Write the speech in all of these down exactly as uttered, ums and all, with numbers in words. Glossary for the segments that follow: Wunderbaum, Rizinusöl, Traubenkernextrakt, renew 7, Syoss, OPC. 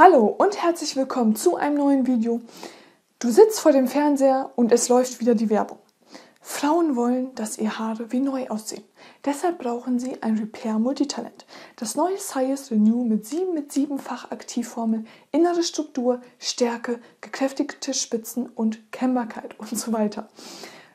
Hallo und herzlich willkommen zu einem neuen Video. Du sitzt vor dem Fernseher und es läuft wieder die Werbung. Frauen wollen, dass ihr Haare wie neu aussehen. Deshalb brauchen sie ein Repair Multitalent. Das neue Syoss Renew mit sieben mit siebenfach Aktivformel, innere Struktur, Stärke, gekräftigte Spitzen und Kämmbarkeit und so weiter.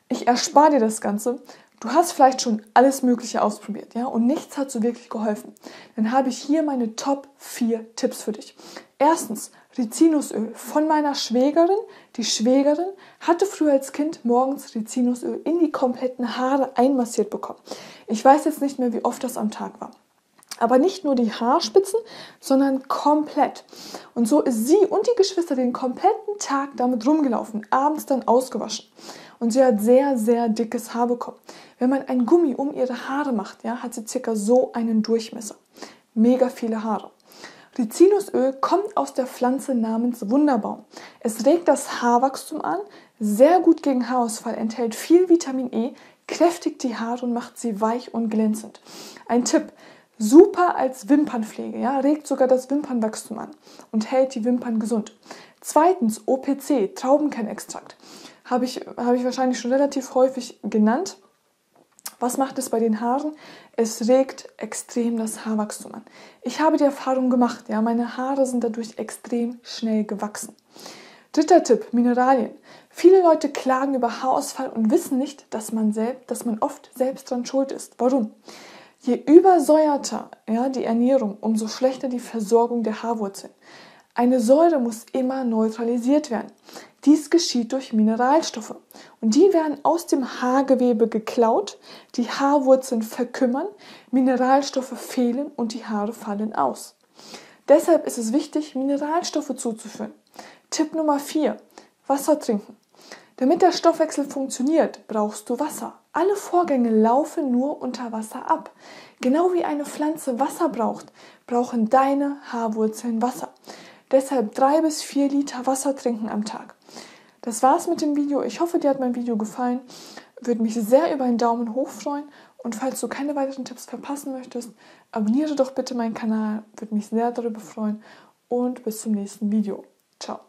Ich erspare dir das Ganze. Du hast vielleicht schon alles Mögliche ausprobiert, ja, und nichts hat so wirklich geholfen. Dann habe ich hier meine Top vier Tipps für dich. Erstens, Rizinusöl von meiner Schwägerin. Die Schwägerin hatte früher als Kind morgens Rizinusöl in die kompletten Haare einmassiert bekommen. Ich weiß jetzt nicht mehr, wie oft das am Tag war. Aber nicht nur die Haarspitzen, sondern komplett. Und so ist sie und die Geschwister den kompletten Tag damit rumgelaufen, abends dann ausgewaschen. Und sie hat sehr, sehr dickes Haar bekommen. Wenn man ein Gummi um ihre Haare macht, ja, hat sie circa so einen Durchmesser. Mega viele Haare. Rizinusöl kommt aus der Pflanze namens Wunderbaum. Es regt das Haarwachstum an, sehr gut gegen Haarausfall, enthält viel Vitamin E, kräftigt die Haare und macht sie weich und glänzend. Ein Tipp. Super als Wimpernpflege, ja, regt sogar das Wimpernwachstum an und hält die Wimpern gesund. Zweitens, O P C Traubenkernextrakt. Habe ich, habe ich wahrscheinlich schon relativ häufig genannt. Was macht es bei den Haaren? Es regt extrem das Haarwachstum an. Ich habe die Erfahrung gemacht, ja, meine Haare sind dadurch extrem schnell gewachsen. Dritter Tipp, Mineralien. Viele Leute klagen über Haarausfall und wissen nicht, dass man, selbst, dass man oft selbst dran schuld ist. Warum? Je übersäuerter, ja, die Ernährung, umso schlechter die Versorgung der Haarwurzeln. Eine Säure muss immer neutralisiert werden. Dies geschieht durch Mineralstoffe. Und die werden aus dem Haargewebe geklaut, die Haarwurzeln verkümmern, Mineralstoffe fehlen und die Haare fallen aus. Deshalb ist es wichtig, Mineralstoffe zuzuführen. Tipp Nummer vier. Wasser trinken. Damit der Stoffwechsel funktioniert, brauchst du Wasser. Alle Vorgänge laufen nur unter Wasser ab. Genau wie eine Pflanze Wasser braucht, brauchen deine Haarwurzeln Wasser. Deshalb drei bis vier Liter Wasser trinken am Tag. Das war's mit dem Video. Ich hoffe, dir hat mein Video gefallen. Würde mich sehr über einen Daumen hoch freuen. Und falls du keine weiteren Tipps verpassen möchtest, abonniere doch bitte meinen Kanal. Würde mich sehr darüber freuen. Und bis zum nächsten Video. Ciao.